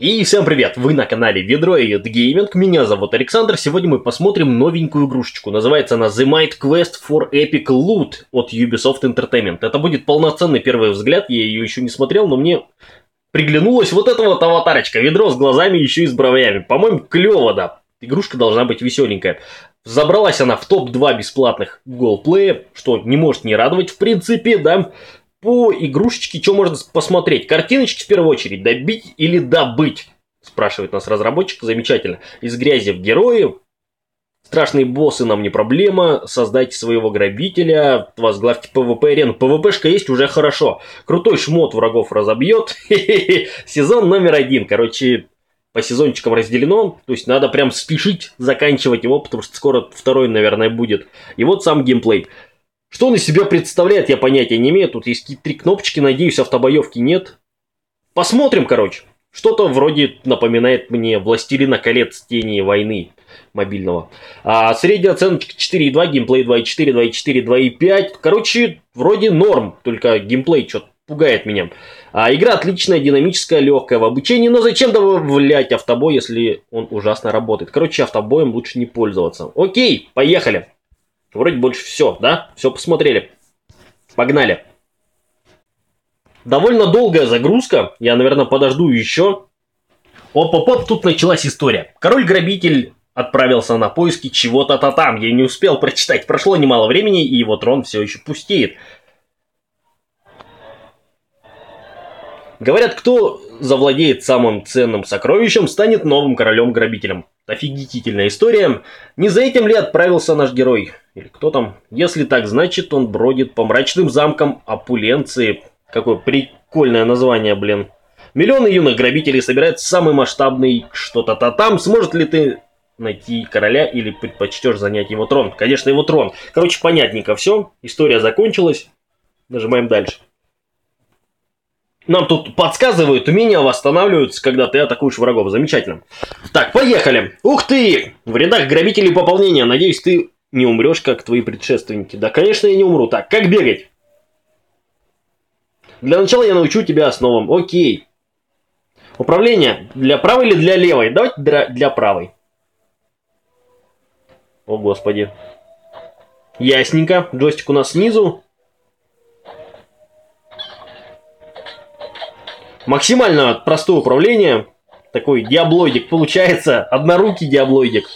И всем привет, вы на канале Vedroid Gaming, меня зовут Александр, сегодня мы посмотрим новенькую игрушечку, называется она The Mighty Quest for Epic Loot от Ubisoft Entertainment. Это будет полноценный первый взгляд, я ее еще не смотрел, но мне приглянулась вот эта вот аватарочка, ведро с глазами еще и с бровями, по-моему, клево, да, игрушка должна быть веселенькая. Забралась она в топ-2 бесплатных голплея, что не может не радовать в принципе, да. По игрушечке, что можно посмотреть? Картиночки в первую очередь. Добить или добыть? Спрашивает нас разработчик. Замечательно. Из грязи в герои. Страшные боссы нам не проблема. Создайте своего грабителя. Возглавьте ПВП-арену. ПВПшка есть, уже хорошо. Крутой шмот врагов разобьет. Сезон номер 1. Короче, по сезончикам разделено. То есть надо прям спешить заканчивать его, потому что скоро второй, наверное, будет. И вот сам геймплей. Что он из себя представляет, я понятия не имею. Тут есть какие-то 3 кнопочки, надеюсь, автобоевки нет. Посмотрим, короче. Что-то вроде напоминает мне «Властелина колец тени войны» мобильного. Средняя оценочка 4.2, геймплей 2.4, 2.4, 2.5. Короче, вроде норм, только геймплей что-то пугает меня. Игра отличная, динамическая, легкая в обучении, но зачем добавлять автобой, если он ужасно работает? Короче, автобоем лучше не пользоваться. Окей, поехали. Вроде больше все, да? Все посмотрели. Погнали. Довольно долгая загрузка. Я, наверное, подожду еще. Оп-оп-оп, тут началась история. Король-грабитель отправился на поиски чего-то там. Я не успел прочитать. Прошло немало времени, и его трон все еще пустеет. Говорят, кто завладеет самым ценным сокровищем, станет новым королем-грабителем. Офигительная история. Не за этим ли отправился наш герой? Или кто там? Если так, значит, он бродит по мрачным замкам Опуленции. Какое прикольное название, блин. Миллионы юных грабителей собирают самый масштабный что-то там. Сможет ли ты найти короля или предпочтешь занять его трон? Конечно, его трон. Короче, понятненько все. История закончилась. Нажимаем дальше. Нам тут подсказывают, умения восстанавливаются, когда ты атакуешь врагов. Замечательно. Так, поехали. Ух ты! В рядах грабителей пополнения. Надеюсь, ты не умрешь, как твои предшественники. Да, конечно, я не умру. Так, как бегать? Для начала я научу тебя основам. Окей. Управление для правой или для левой? Давайте для правой. О, господи. Ясненько. Джойстик у нас снизу. Максимально простое управление. Такой диаблоидик получается. Однорукий диаблоидик.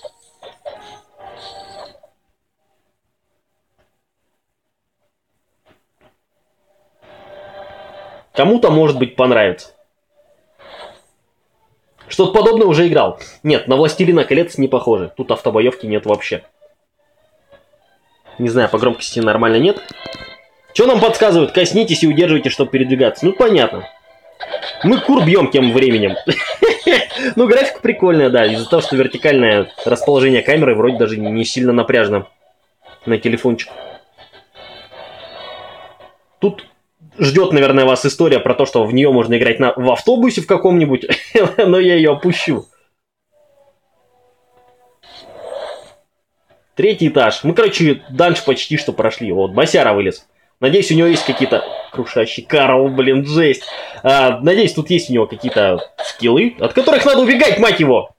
Кому-то, может быть, понравится. Что-то подобное уже играл. Нет, на «Властелина колец» не похоже. Тут автобоевки нет вообще. Не знаю, по громкости нормально нет. Что нам подсказывают? Коснитесь и удерживайте, чтобы передвигаться. Ну, понятно. Мы кур бьем тем временем. Ну, графика прикольная, да. Из-за того, что вертикальное расположение камеры вроде даже не сильно напряжно на телефончик. Тут ждет, наверное, вас история про то, что в нее можно играть в автобусе в каком-нибудь. Но я ее опущу. Третий этаж. Мы, короче, дальше почти что прошли. Вот, босяра вылез. Надеюсь, у него есть какие-то... Крушащий Карл, блин, жесть. Надеюсь, тут есть у него какие-то скиллы, от которых надо убегать, мать его.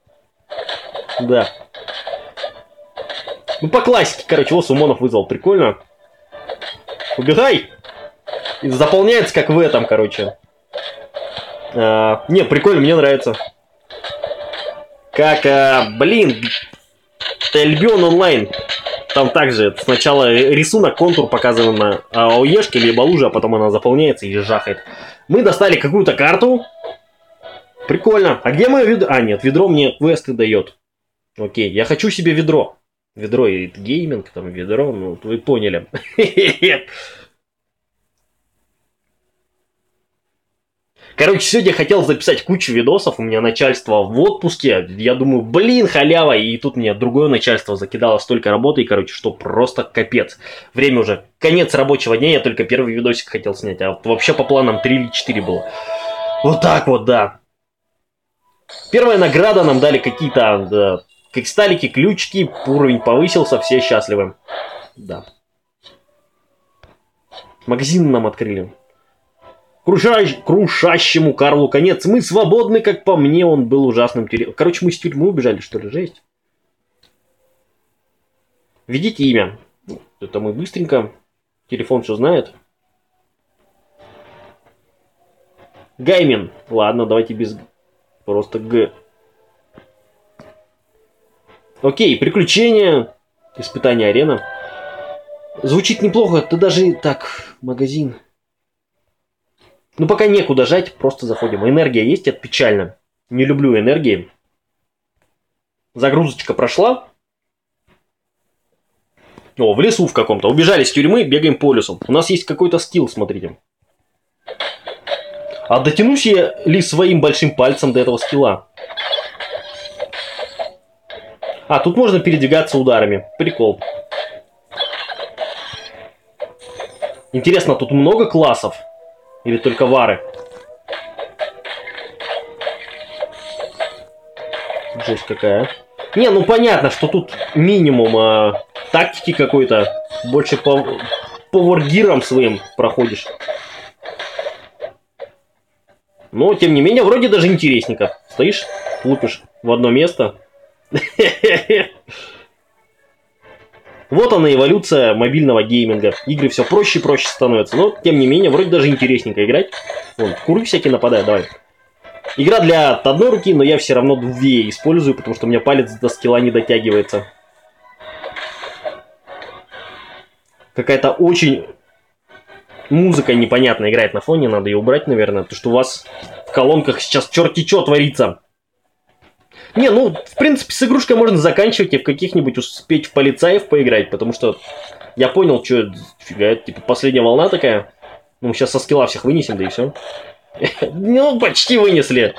Да. Ну, по классике, короче, его Сумонов вызвал. Прикольно. Убегай. И заполняется, как в этом, короче. Не, прикольно, мне нравится. Как, блин, Альбион онлайн. Там также сначала рисунок, контур показан на АОЕшке, либо луже, а потом она заполняется и жахает. Мы достали какую-то карту. Прикольно. А где мое ведро? А, нет, ведро мне квесты дает. Окей, я хочу себе ведро. Ведро и гейминг, там ведро, ну вы поняли. Короче, сегодня хотел записать кучу видосов, у меня начальство в отпуске, я думаю, блин, халява, и тут мне другое начальство закидало столько работы, и, короче, что просто капец. Время уже, конец рабочего дня, я только первый видосик хотел снять, а вообще по планам 3 или 4 было. Вот так вот, да. Первая награда нам дали какие-то, да, кристаллики, ключики, уровень повысился, все счастливы. Да. Магазин нам открыли. Крушащему Карлу конец. Мы свободны, как по мне, он был ужасным тюрем. Короче, мы из тюрьмы убежали, что ли, жесть. Введите имя. Это мы быстренько. Телефон все знает. Гаймин. Ладно, давайте без... Просто Г. Окей, приключения. Испытание арена. Звучит неплохо. Ты даже... Так, магазин... Ну, пока некуда жать, просто заходим. Энергия есть, это печально. Не люблю энергии. Загрузочка прошла. О, в лесу в каком-то. Убежали с тюрьмы, бегаем по лесу. У нас есть какой-то скилл, смотрите. А дотянусь я ли своим большим пальцем до этого скилла? А, тут можно передвигаться ударами. Прикол. Интересно, тут много классов? Или только вары? Жесть какая. Не, ну понятно, что тут минимум тактики какой-то. Больше по воргирам своим проходишь. Но, тем не менее, вроде даже интересненько. Стоишь, лупишь в одно место. Вот она эволюция мобильного гейминга. Игры все проще и проще становятся. Но, тем не менее, вроде даже интересненько играть. Вон, куры всякие нападают, давай. Игра для одной руки, но я все равно две использую, потому что у меня палец до скилла не дотягивается. Какая-то очень... Музыка непонятно играет на фоне, надо ее убрать, наверное. Потому что у вас в колонках сейчас черти че творится. Не, ну, в принципе, с игрушкой можно заканчивать и в каких-нибудь успеть в полицаев поиграть, потому что я понял, что фига, это типа последняя волна такая. Ну, мы сейчас со скилла всех вынесем, да и все. Ну, почти вынесли.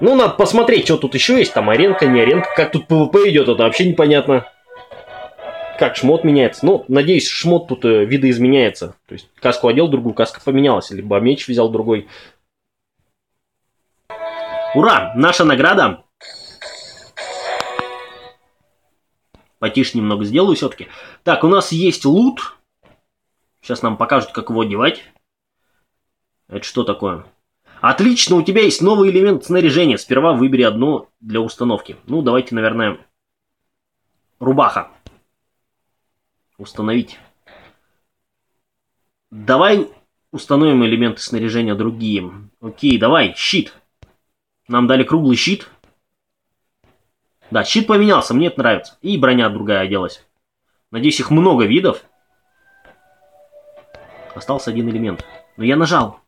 Ну, надо посмотреть, что тут еще есть. Там аренка, не аренка. Как тут ПВП идет, это вообще непонятно. Как шмот меняется. Ну, надеюсь, шмот тут видоизменяется. То есть, каску одел другую, каска поменялась. Либо меч взял другой. Ура! Наша награда! Потише немного сделаю все-таки. Так, у нас есть лут. Сейчас нам покажут, как его одевать. Это что такое? Отлично, у тебя есть новый элемент снаряжения. Сперва выбери одно для установки. Ну, давайте, наверное, рубаха. Установить. Давай установим элементы снаряжения другие. Окей, давай, щит. Нам дали круглый щит. Да, щит поменялся, мне это нравится. И броня другая оделась. Надеюсь, их много видов. Остался один элемент. Но я нажал.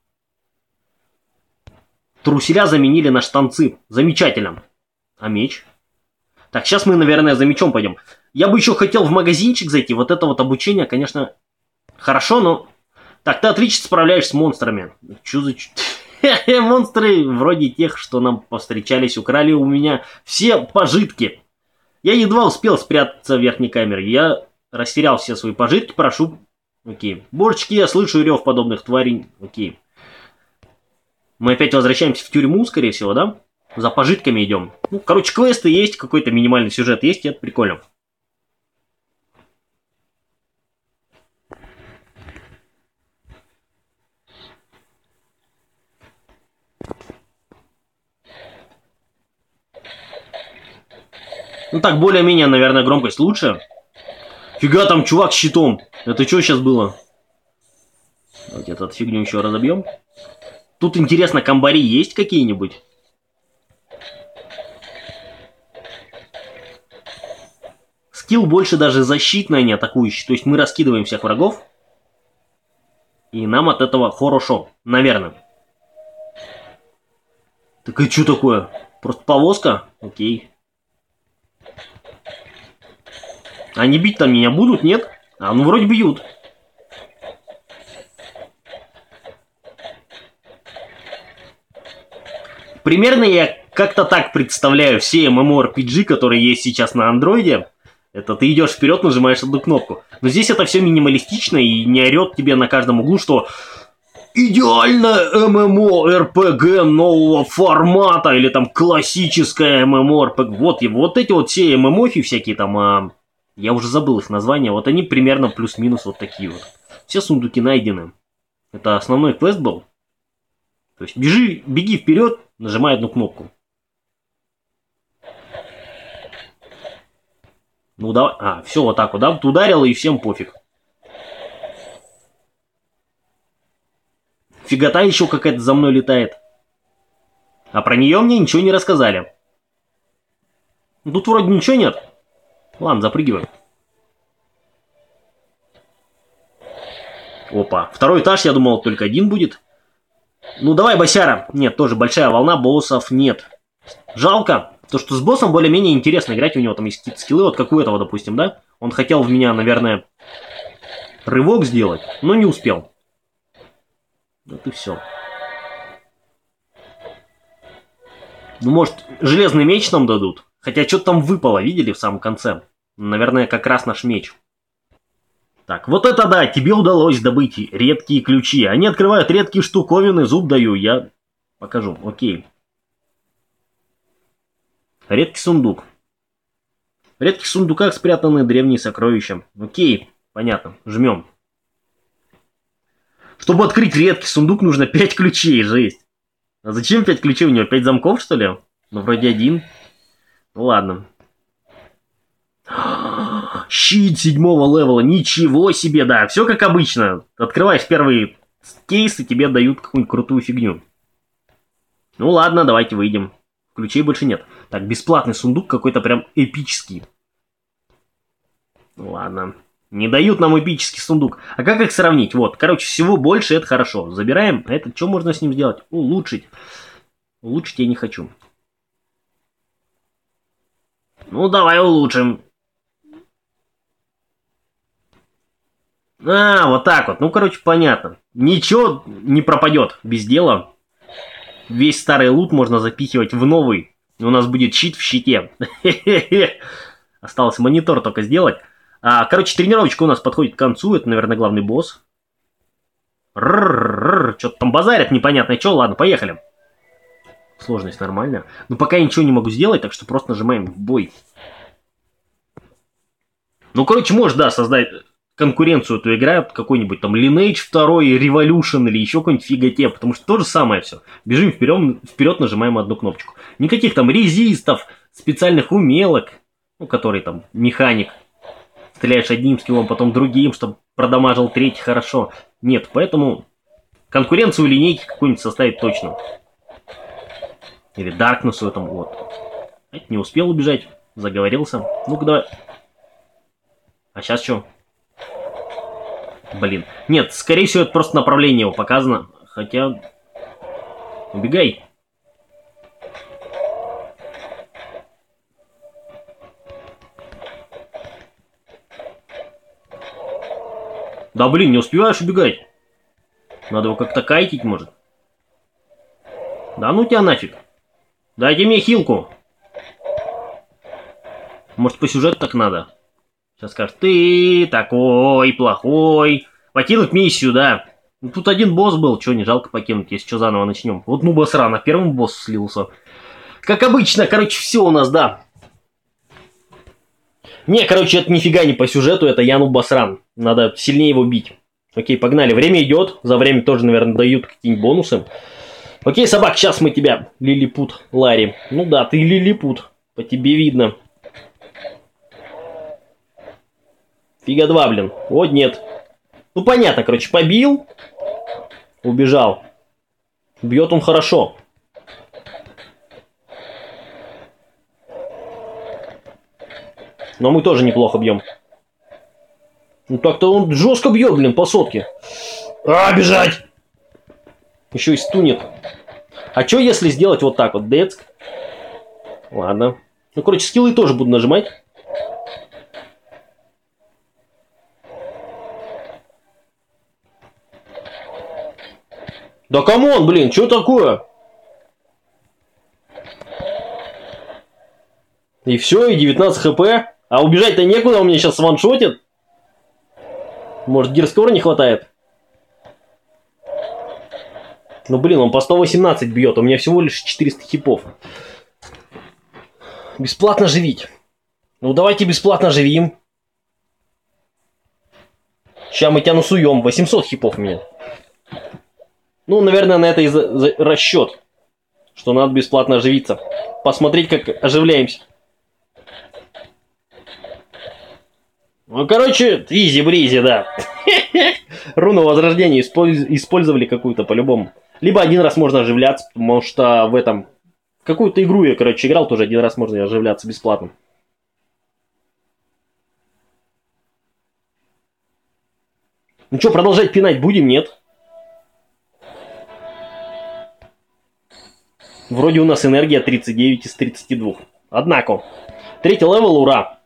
Труселя заменили на штанцы. Замечательно. А меч? Так, сейчас мы, наверное, за мечом пойдем. Я бы еще хотел в магазинчик зайти. Вот это вот обучение, конечно, хорошо, но... Так, ты отлично справляешься с монстрами. Чё за... Монстры вроде тех, что нам повстречались, украли у меня все пожитки. Я едва успел спрятаться в верхней камере. Я растерял все свои пожитки, прошу... Окей. Борчики, я слышу рев подобных тварей. Окей. Мы опять возвращаемся в тюрьму, скорее всего, да? За пожитками идем. Ну, короче, квесты есть, какой-то минимальный сюжет есть, это прикольно. Ну так, более-менее, наверное, громкость лучше. Фига, там чувак с щитом. Это что сейчас было? Давайте эту фигню еще разобьем. Тут, интересно, комбари есть какие-нибудь? Скилл больше даже защитный, а не атакующий. То есть мы раскидываем всех врагов. И нам от этого хорошо. Наверное. Так и что такое? Просто повозка? Окей. Они бить там меня будут, нет? А, ну вроде бьют. Примерно я как-то так представляю все MMORPG, которые есть сейчас на Андроиде. Это ты идешь вперед, нажимаешь одну кнопку. Но здесь это все минималистично и не орет тебе на каждом углу, что идеальное MMORPG нового формата или там классическое MMORPG. Вот эти вот все MMO-фи всякие там... Я уже забыл их название. Вот они примерно плюс-минус вот такие вот. Все сундуки найдены. Это основной квест был. То есть беги вперед, нажимай одну кнопку. Ну давай. А, все, вот так вот, да? Ударил, и всем пофиг. Фигота еще какая-то за мной летает. А про нее мне ничего не рассказали. Тут вроде ничего нет. Ладно, запрыгиваем. Опа. Второй этаж, я думал, только один будет. Ну давай, босяра. Нет, тоже большая волна, боссов нет. Жалко. То, что с боссом более-менее интересно играть, у него там есть какие-то скиллы, вот как у этого, допустим, да? Он хотел в меня, наверное, рывок сделать, но не успел. Вот и все. Ну, может, железный меч нам дадут? Хотя что-то там выпало, видели, в самом конце? Наверное, как раз наш меч. Так, вот это да, тебе удалось добыть редкие ключи. Они открывают редкие штуковины, зуб даю, я покажу, окей. Редкий сундук. В редких сундуках спрятаны древние сокровища. Окей, понятно, жмем. Чтобы открыть редкий сундук, нужно 5 ключей, жесть. А зачем 5 ключей? У него 5 замков, что ли? Ну, вроде один. Ну, ладно. Щит 7-го левела, ничего себе, да, все как обычно. Открываешь первый кейс, и тебе дают какую-нибудь крутую фигню. Ну, ладно, давайте выйдем. Ключей больше нет. Так, бесплатный сундук какой-то прям эпический. Ладно. Не дают нам эпический сундук. А как их сравнить? Вот, короче, всего больше, это хорошо. Забираем. А это что можно с ним сделать? Улучшить. Улучшить я не хочу. Ну, давай улучшим. А, вот так вот. Ну, короче, понятно. Ничего не пропадет без дела. Весь старый лут можно запихивать в новый. И у нас будет щит в щите. Осталось монитор только сделать. Короче, тренировочка у нас подходит к концу. Это, наверное, главный босс. Что-то там базарят непонятно что. Ладно, поехали. Сложность нормальная. Но пока я ничего не могу сделать, так что просто нажимаем в бой. Ну, короче, можешь, да, создать конкуренцию эту игра, какой-нибудь там Lineage 2 Revolution или еще какой-нибудь фиготе, потому что то же самое все. Бежим вперед, нажимаем одну кнопочку. Никаких там резистов, специальных умелок, ну, который там механик. Стреляешь одним скиллом, потом другим, чтобы продамажил третий хорошо. Нет, поэтому конкуренцию линейки какую-нибудь составить точно. Или Darkness'у там, вот. Не успел убежать, заговорился. Ну-ка давай. А сейчас что? Блин. Нет, скорее всего, это просто направление его показано. Хотя... Убегай. Да, блин, не успеваешь убегать. Надо его как-то кайтить, может. Да ну тебя нафиг. Дайте мне хилку. Может, по сюжету так надо? Сейчас скажешь, ты такой плохой, покинуть миссию, да. Ну, тут один босс был, что не жалко покинуть, если что, заново начнем. Вот ну босса, на первом босс слился. Как обычно, короче, все у нас, да. Не, короче, это нифига не по сюжету, это Яну Басран. Надо сильнее его бить. Окей, погнали, время идет, за время тоже, наверное, дают какие-нибудь бонусы. Окей, собак, сейчас мы тебя, лилипут, Ларри. Ну да, ты лилипут, по тебе видно. Фига два, блин. Вот нет. Ну, понятно, короче, побил. Убежал. Бьет он хорошо. Но мы тоже неплохо бьем. Ну, так-то он жестко бьет, блин, по сотке. А, бежать! Еще и стунет. А что, если сделать вот так вот? Децк. Ладно. Ну, короче, скиллы тоже буду нажимать. Да камон, блин, что такое? И все, и 19 хп. А убежать-то некуда, он меня сейчас ваншотит. Может, гирскора не хватает? Ну, блин, он по 118 бьет, у меня всего лишь 400 хипов. Бесплатно живить. Ну, давайте бесплатно живим. Сейчас мы тебя насуем, 800 хипов у меня. Ну, наверное, на это и расчет, что надо бесплатно оживиться. Посмотреть, как оживляемся. Ну, короче, изи-бризи, да. Руну возрождения использовали какую-то по-любому. Либо один раз можно оживляться, потому что в этом... Какую-то игру я, короче, играл, тоже один раз можно оживляться бесплатно. Ну что, продолжать пинать будем, нет? Вроде у нас энергия 39 из 32. Однако, третий левел, ура!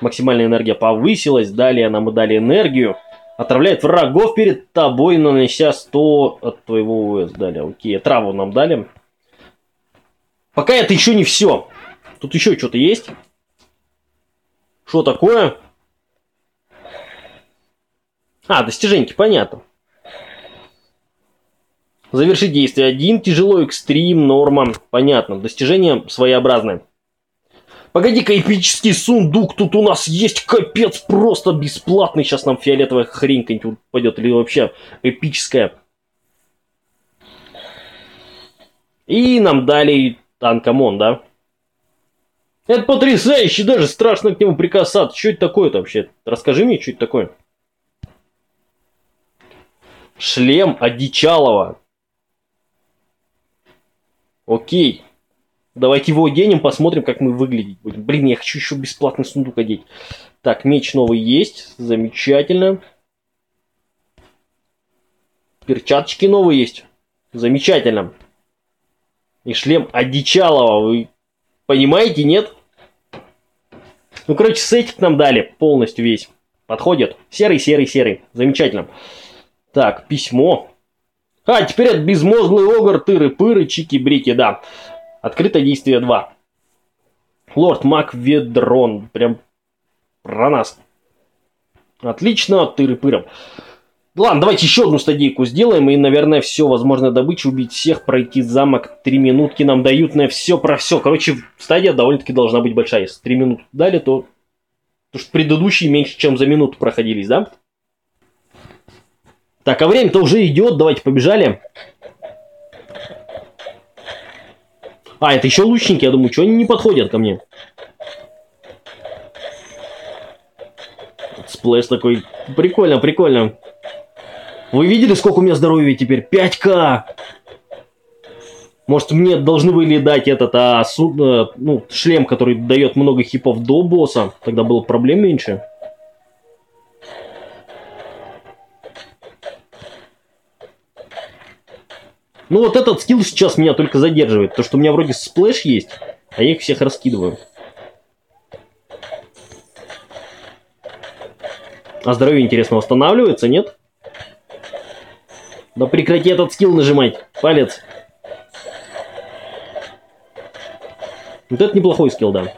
Максимальная энергия повысилась, далее нам дали энергию. Отравляет врагов перед тобой, нанося 100 от твоего ОС. Далее, окей, траву нам дали. Пока это еще не все. Тут еще что-то есть. Что такое? А, достиженьки, понятно. Завершить действие. 1, тяжело, экстрим, норма. Понятно, достижение своеобразное. Погоди-ка, эпический сундук тут у нас есть, капец, просто бесплатный. Сейчас нам фиолетовая хрень какая-нибудь упадет, или вообще эпическая. И нам дали танкомон, да? Это потрясающе, даже страшно к нему прикасаться. Что это такое-то вообще? Расскажи мне, что это такое. Шлем одичалого. Окей. Давайте его оденем, посмотрим, как мы выглядеть будем. Блин, я хочу еще бесплатный сундук одеть. Так, меч новый есть. Замечательно. Перчаточки новые есть. Замечательно. И шлем одичалого. Вы понимаете, нет? Ну, короче, сетик нам дали полностью весь. Подходит. Серый, серый, серый. Замечательно. Так, письмо. А, теперь от безмозглый огр, тыры-пыры, чики-брики, да. Открыто действие 2. Лорд Мак Ведрон. Прям про нас. Отлично, тыры-пыры. Ладно, давайте еще одну стадийку сделаем. И, наверное, все. Возможно, добычу убить всех, пройти замок. 3 минутки нам дают на все про все. Короче, стадия довольно-таки должна быть большая. Если 3 минуты дали, то... Потому что предыдущие меньше, чем за минуту проходились, да? Так, а время-то уже идет, давайте побежали. А, это еще лучники, я думаю, что они не подходят ко мне. Сплэш такой, прикольно, прикольно. Вы видели, сколько у меня здоровья теперь? 5К! Может, мне должны были дать этот, ну, шлем, который дает много хипов до босса, тогда было проблем меньше. Ну вот этот скилл сейчас меня только задерживает. То, что у меня вроде сплэш есть, а я их всех раскидываю. А здоровье, интересно, восстанавливается, нет? Да прекрати этот скилл нажимать. Палец. Вот это неплохой скилл, да.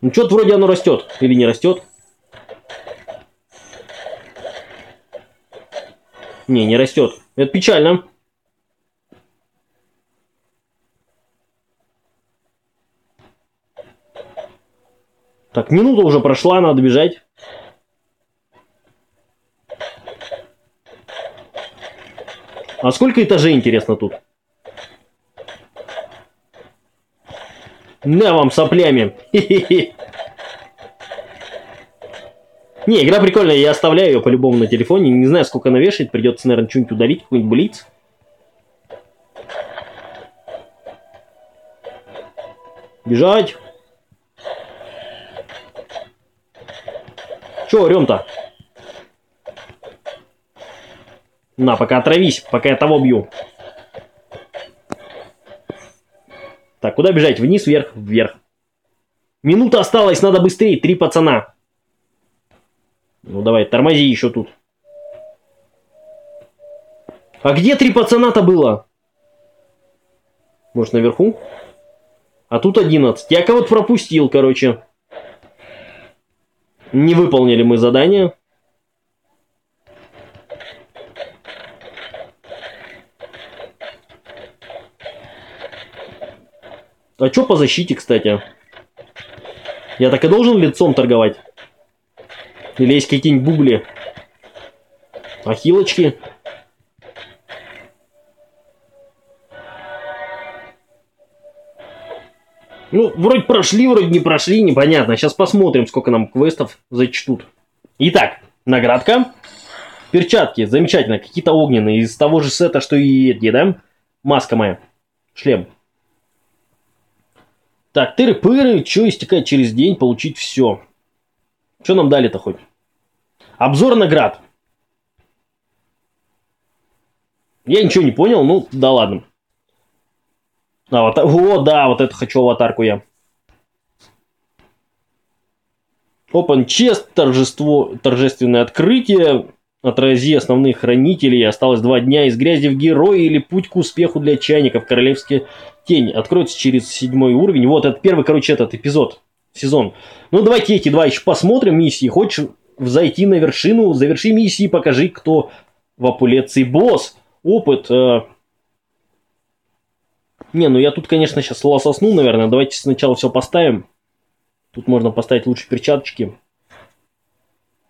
Ну что-то вроде оно растет. Или не растет. Не, не растет. Это печально. Так, минута уже прошла, надо бежать. А сколько этажей, интересно, тут? На вам соплями. Хе-хе-хе. Не, игра прикольная, я оставляю ее по-любому на телефоне. Не знаю, сколько она вешает, придется, наверное, что-нибудь удалить, какой-нибудь блиц. Бежать! Че орем-то? На, пока отравись, пока я того бью. Так, куда бежать? Вниз, вверх, вверх. Минута осталась, надо быстрее, 3 пацана. Ну давай, тормози еще тут. А где 3 пацана-то было? Может, наверху? А тут 11. Я кого-то пропустил, короче. Не выполнили мы задание. А что по защите, кстати? Я так и должен лицом торговать? Или есть какие-нибудь бубли? ахилочки. Ну, вроде прошли, вроде не прошли, непонятно. Сейчас посмотрим, сколько нам квестов зачтут. Итак, наградка. Перчатки, замечательно, какие-то огненные. Из того же сета, что и эти, да? Маска моя, шлем. Так, тыры-пыры, что истекает через день, получить все. Что нам дали-то хоть? Обзор наград. Я ничего не понял, ну да ладно. А, вот, о, да, вот это хочу аватарку я. Open Chest, торжество, торжественное открытие. Отрази основных хранителей. Осталось 2 дня. Из грязи в герои или путь к успеху для чайников. Королевская тень. Откроется через 7 уровень. Вот, это первый, короче, этот эпизод. Сезон. Ну, давайте эти два еще посмотрим. Миссии. Хочешь зайти на вершину? Заверши миссии. Покажи, кто в апелляции босс. Опыт... Не, ну я тут, конечно, сейчас лососну, наверное. Давайте сначала все поставим. Тут можно поставить лучше перчаточки.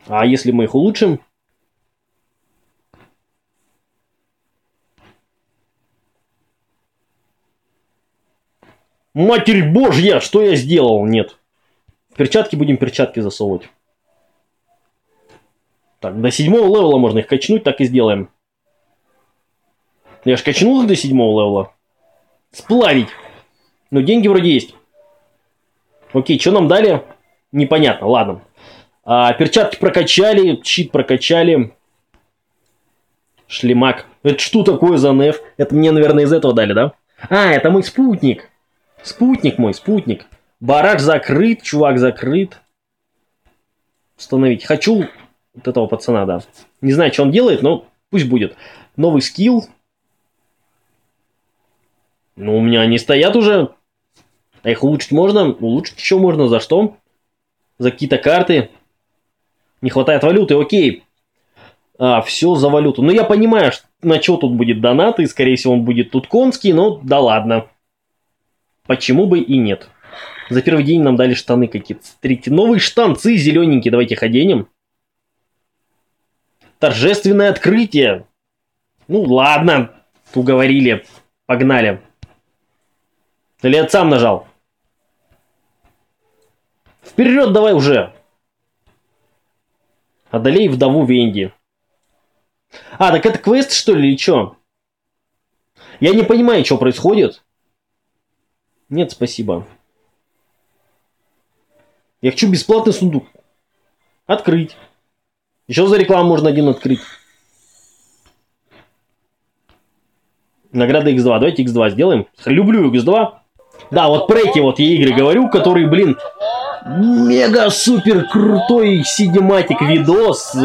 А если мы их улучшим? Матерь Божья, что я сделал? Нет. Перчатки будем, перчатки засовывать. Так, до 7-го левела можно их качнуть, так и сделаем. Я ж качнул их до 7-го левела. Сплавить. Но деньги вроде есть. Окей, что нам дали? Непонятно, ладно. А, перчатки прокачали, щит прокачали. Шлемак. Это что такое за неф? Это мне, наверное, из этого дали, да? А, это мой спутник. Спутник мой, спутник. Барак закрыт, чувак закрыт. Установить. Хочу вот этого пацана, да. Не знаю, что он делает, но пусть будет. Новый скилл. Ну, у меня они стоят уже. А их улучшить можно? Улучшить еще можно. За что? За какие-то карты. Не хватает валюты, окей. А, все за валюту. Ну, я понимаю, на что тут будет донат. И, скорее всего, он будет тут конский. Но да ладно. Почему бы и нет. За первый день нам дали штаны какие-то. Смотрите, новые штанцы зелененькие. Давайте их оденем. Торжественное открытие. Ну, ладно. Уговорили. Погнали. Или я сам нажал? Вперед давай уже. Одолей вдову Венди. А, так это квест, что ли, или что? Я не понимаю, что происходит. Нет, спасибо. Я хочу бесплатный сундук. Открыть. Еще за рекламу можно один открыть. Награда X2. Давайте X2 сделаем. Люблю X2. Да, вот про эти вот я игры говорю, которые, блин, мега-супер крутой синематик видос.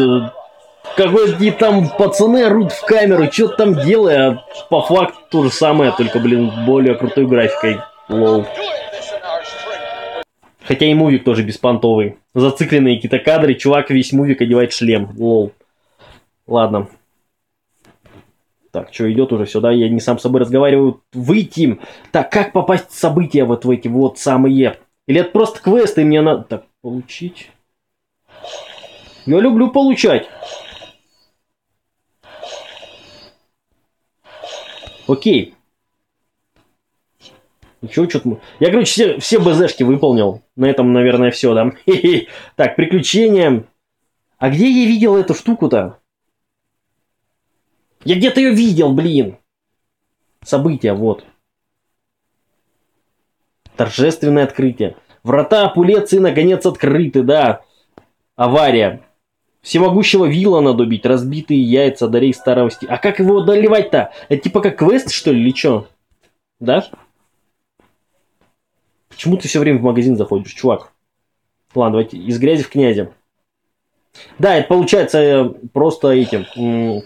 Какой-то там пацаны орут в камеру, что-то там делая. По факту то же самое, только, блин, более крутой графикой. Лоу. Хотя и мувик тоже беспонтовый. Зацикленные какие-то кадры, чувак весь мувик одевает шлем. Лоу. Ладно. Так, что идет уже сюда? Я не сам с собой разговариваю. Выйти. Так, как попасть в события вот в эти вот самые? Или это просто квесты, мне надо... Так, получить. Я люблю получать. Окей. Еще что-то... Я, короче, все БЗшки выполнил. На этом, наверное, все, да? Так, приключения. А где я видел эту штуку-то? Я где-то ее видел, блин. События, вот. Торжественное открытие. Врата Апуляции наконец открыты, да. Авария. Всемогущего вилла надо убить. Разбитые яйца, дарей старости. А как его одолевать-то? Это типа как квест, что ли, или что? Да? Почему ты все время в магазин заходишь, чувак? Ладно, давайте из грязи в князи. Да, это получается просто этим,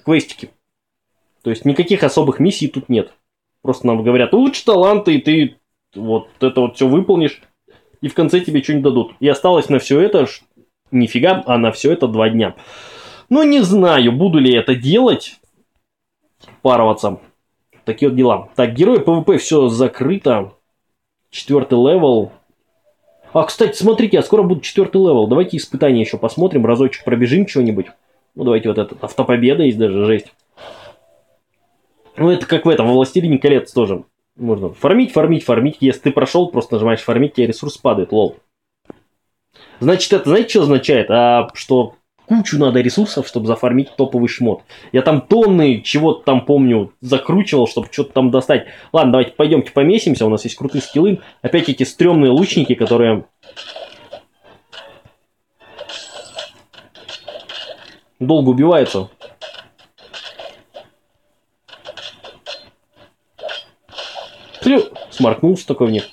квестики. То есть никаких особых миссий тут нет. Просто нам говорят, улучши таланты, и ты вот это вот все выполнишь, и в конце тебе что-нибудь дадут. И осталось на все это, нифига, а на все это 2 дня. Ну, не знаю, буду ли это делать, пароваться. Такие вот дела. Так, герои ПВП, все закрыто. 4-й левел. А, кстати, смотрите, я скоро буду 4-й левел. Давайте испытание еще посмотрим, разочек пробежим чего-нибудь. Ну, давайте вот этот автопобеда есть даже, жесть. Ну, это как в этом, во «Властелине колец» тоже. Можно фармить. Если ты прошел, просто нажимаешь фармить, тебе ресурс падает, лол. Значит, это, знаете, что означает? А что кучу надо ресурсов, чтобы зафармить топовый шмот. Я там тонны чего-то там, помню, закручивал, чтобы что-то там достать. Ладно, давайте пойдемте помесимся, у нас есть крутые скиллы. Опять эти стрёмные лучники, которые... долго убиваются. Сморкнулся такой в них.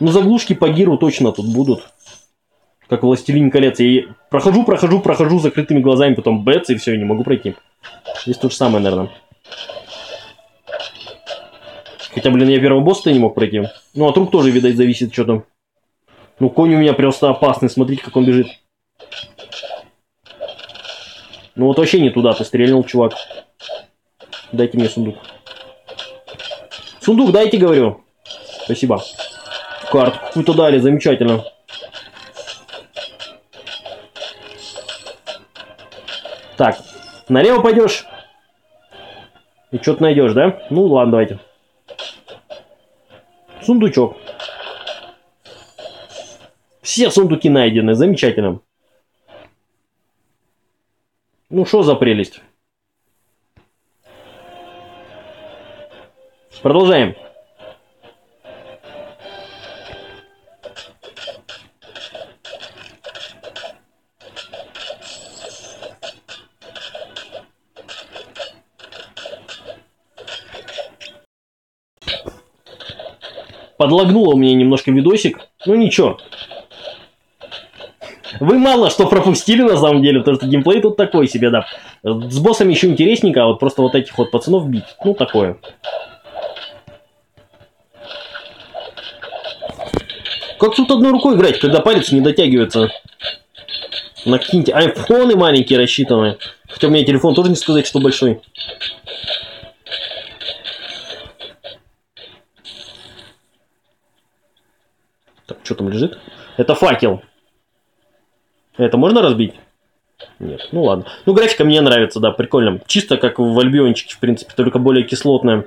Ну, заглушки по гиру точно тут будут. Как «Властелин колец». Я прохожу закрытыми глазами, потом бэц, и все, я не могу пройти. Здесь то же самое, наверное. Хотя, блин, я первого босса-то не мог пройти. Ну, от рук тоже, видать, зависит что там. Ну, конь у меня просто опасный, смотрите, как он бежит. Ну, вот вообще не туда ты стрельнул, чувак. Дайте мне сундук. Сундук дайте, говорю. Спасибо. Карту какую-то дали, замечательно. Так, налево пойдешь. И что-то найдешь, да? Ну ладно, давайте. Сундучок. Все сундуки найдены, замечательно. Ну что за прелесть? Продолжаем. Подлагнуло у меня немножко видосик. Ну ничего. Вы мало что пропустили на самом деле, потому что геймплей тут такой себе, да. С боссами еще интересненько, а вот просто вот этих вот пацанов бить. Ну такое. Как тут одной рукой играть, когда палец не дотягивается? На какие-нибудь айфоны маленькие рассчитаны. Хотя у меня телефон тоже не сказать, что большой. Так, что там лежит? Это факел. Это можно разбить? Нет, ну ладно. Ну, графика мне нравится, да, прикольно. Чисто как в Альбиончике, в принципе, только более кислотная.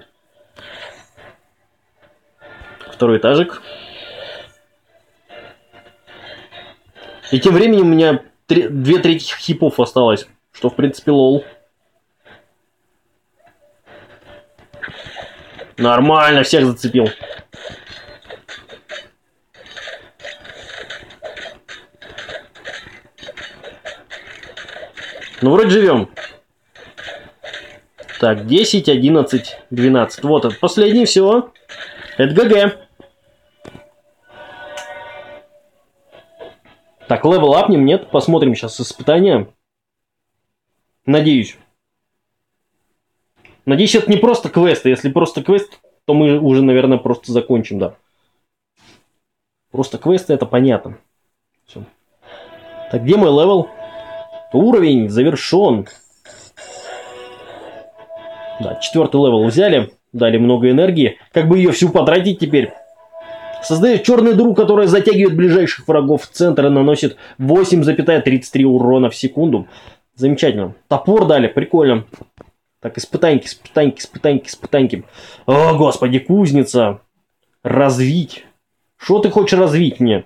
Второй этажик. И тем временем у меня 2/3 хипов осталось, что в принципе лол. Нормально, всех зацепил. Ну вроде живем. Так, 10, 11, 12. Вот, это последний, все. Это ГГ. Так, левел апнем, нет? Посмотрим сейчас испытания. Надеюсь. Надеюсь, это не просто квест. Если просто квест, то мы уже, наверное, просто закончим, да. Просто квесты, это понятно. Все. Так, где мой левел? Уровень завершен. Да, 4-й левел взяли. Дали много энергии. Как бы ее всю потратить теперь? Создает черную дыру, которая затягивает ближайших врагов в центр и наносит 8,33 урона в секунду. Замечательно. Топор дали, прикольно. Так, испытаньки. О, господи, кузница. Развить. Что ты хочешь развить мне?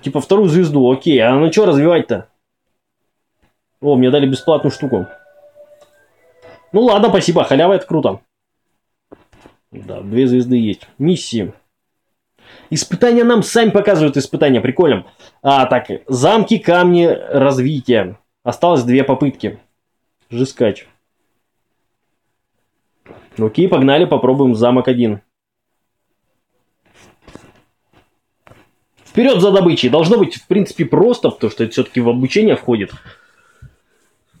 Типа вторую звезду, окей. А на что развивать-то? О, мне дали бесплатную штуку. Ну ладно, спасибо, халява, это круто. Да, 2 звезды есть. Миссии. Испытания нам сами показывают испытания, прикольно. А, так, замки, камни, развитие. Осталось 2 попытки. Жескач. Окей, погнали, попробуем замок 1. Вперед за добычей. Должно быть, в принципе, просто, потому что это все-таки в обучение входит.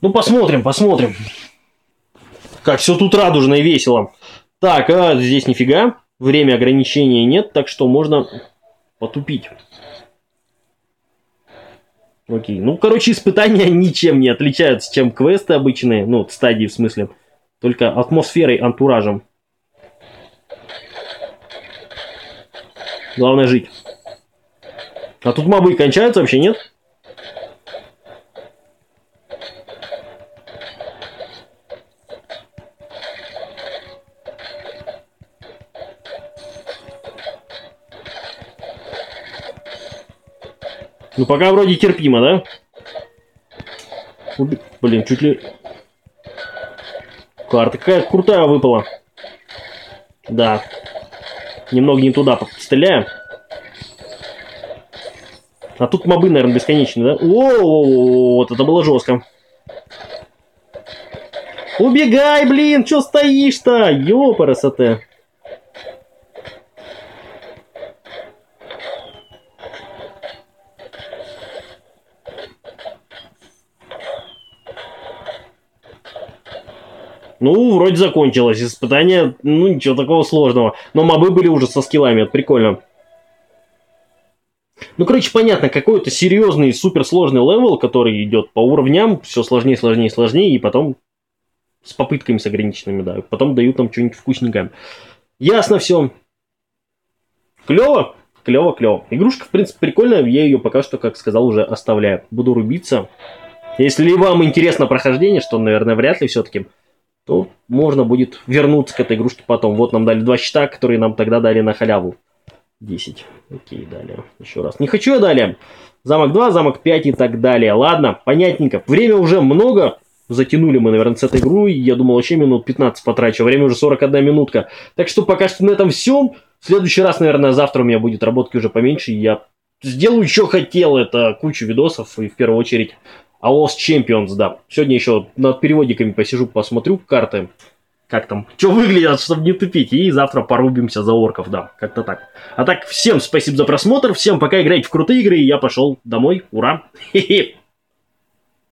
Ну, посмотрим. Как все тут радужно и весело. Так, а здесь нифига. Время ограничения нет, так что можно потупить. Окей. Ну, короче, испытания ничем не отличаются, чем квесты обычные. Ну, стадии в смысле. Только атмосферой, антуражем. Главное жить. А тут мобы кончаются вообще, нет? Ну пока вроде терпимо, да? Блин, чуть ли... Карта какая крутая выпала. Да. Немного не туда стреляем. А тут мобы, наверное, бесконечные, да? О-о-о, вот это было жестко. Убегай, блин, чё стоишь-то? Ёпарасоте. Ну, вроде закончилось. Испытание, ну, ничего такого сложного. Но мобы были уже со скиллами, это прикольно. Ну, короче, понятно, какой-то серьезный, суперсложный левел, который идет по уровням, все сложнее, сложнее, сложнее, и потом с попытками с ограниченными, да. Потом дают там что-нибудь вкусненькое. Ясно все. Клево? Клево, клево. Игрушка, в принципе, прикольная, я ее пока что, как сказал, уже оставляю. Буду рубиться. Если вам интересно прохождение, что, наверное, вряд ли все-таки... то можно будет вернуться к этой игрушке потом. Вот нам дали 2 щита, которые нам тогда дали на халяву. 10. Окей, далее. Еще раз. Не хочу я далее. Замок 2, замок 5 и так далее. Ладно, понятненько. Время уже много. Затянули мы, наверное, с этой игрой. Я думал, вообще минут 15 потрачу. Время уже 41 минутка. Так что пока что на этом все. В следующий раз, наверное, завтра у меня будет работки уже поменьше. Я сделаю, что хотел. Это кучу видосов. И в первую очередь... ALOS Champions, да. Сегодня еще над переводиками посижу, посмотрю карты, как там, что выглядят, чтобы не тупить. И завтра порубимся за орков, да, как-то так. А так, всем спасибо за просмотр, всем пока, играйте в крутые игры, и я пошел домой, ура! Хе-хе!